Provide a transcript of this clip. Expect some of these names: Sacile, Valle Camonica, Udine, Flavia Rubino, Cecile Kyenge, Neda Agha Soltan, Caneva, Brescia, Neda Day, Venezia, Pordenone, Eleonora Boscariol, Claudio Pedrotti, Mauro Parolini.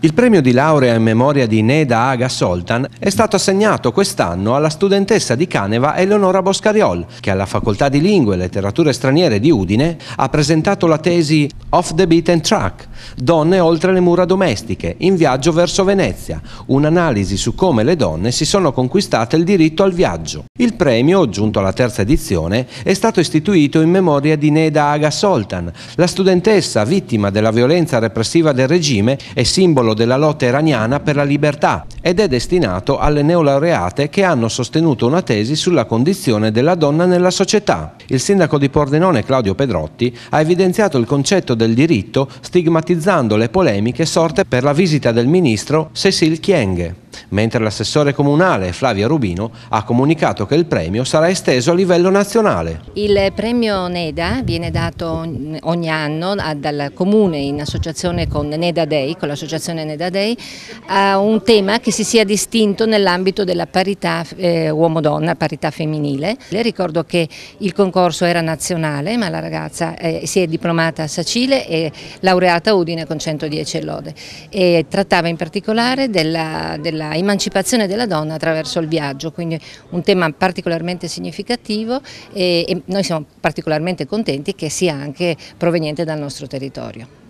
Il premio di laurea in memoria di Neda Agha Soltan è stato assegnato quest'anno alla studentessa di Caneva Eleonora Boscariol, che alla Facoltà di Lingue e Letterature Straniere di Udine ha presentato la tesi Off the Beaten Track, donne oltre le mura domestiche, in viaggio verso Venezia, un'analisi su come le donne si sono conquistate il diritto al viaggio. Il premio, giunto alla terza edizione, è stato istituito in memoria di Neda Agha Soltan, la studentessa vittima della violenza repressiva del regime e simbolo della lotta iraniana per la libertà, ed è destinato alle neolaureate che hanno sostenuto una tesi sulla condizione della donna nella società. Il sindaco di Pordenone Claudio Pedrotti ha evidenziato il concetto del diritto stigmatizzando le polemiche sorte per la visita del ministro Cecile Kyenge, mentre l'assessore comunale Flavia Rubino ha comunicato che il premio sarà esteso a livello nazionale. Il premio Neda viene dato ogni anno dal comune in associazione con Neda Day, con l'associazione Neda Day, a un tema che si sia distinto nell'ambito della parità uomo-donna, parità femminile. Le ricordo che il concorso era nazionale, ma la ragazza si è diplomata a Sacile e laureata a Udine con 110 lode, e trattava in particolare della emancipazione della donna attraverso il viaggio, quindi un tema particolarmente significativo, e noi siamo particolarmente contenti che sia anche proveniente dal nostro territorio.